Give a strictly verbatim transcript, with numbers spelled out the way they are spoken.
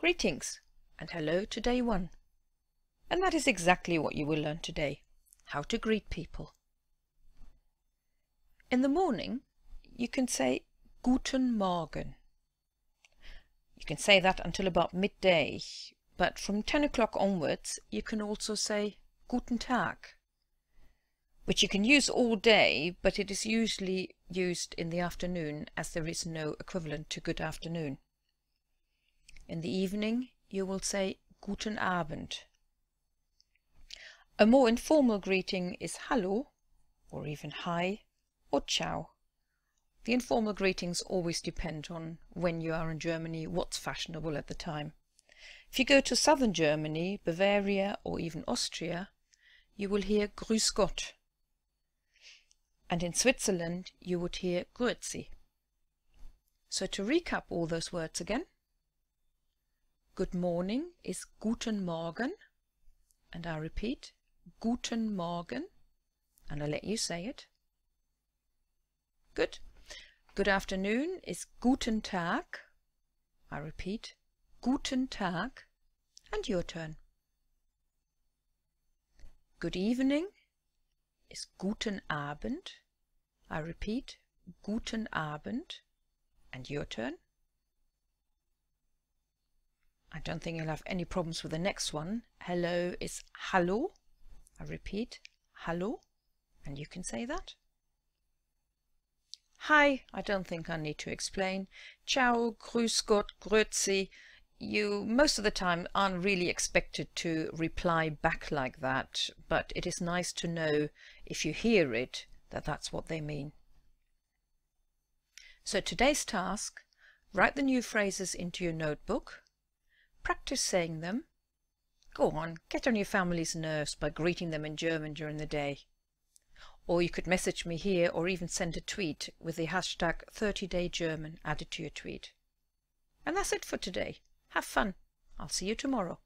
Greetings and hello to day one. And that is exactly what you will learn today, how to greet people. In the morning, you can say Guten Morgen. You can say that until about midday, but from ten o'clock onwards, you can also say Guten Tag, which you can use all day, but it is usually used in the afternoon as there is no equivalent to good afternoon. In the evening, you will say Guten Abend. A more informal greeting is Hallo, or even Hi, or Ciao. The informal greetings always depend on, when you are in Germany, what's fashionable at the time. If you go to southern Germany, Bavaria, or even Austria, you will hear Grüß Gott. And in Switzerland, you would hear Grüezi. So to recap all those words again. Good morning is Guten Morgen, and I repeat, Guten Morgen, and I'll let you say it. Good. Good afternoon is Guten Tag, I repeat, Guten Tag, and your turn. Good evening is Guten Abend, I repeat, Guten Abend, and your turn. I don't think you'll have any problems with the next one. Hello is Hallo. I repeat, Hallo. And you can say that. Hi, I don't think I need to explain. Ciao, Grüß Gott, Grüezi. You, most of the time, aren't really expected to reply back like that, but it is nice to know, if you hear it, that that's what they mean. So today's task, write the new phrases into your notebook. Practice saying them. Go on, get on your family's nerves by greeting them in German during the day. Or you could message me here or even send a tweet with the hashtag thirty day German added to your tweet. And that's it for today. Have fun. I'll see you tomorrow.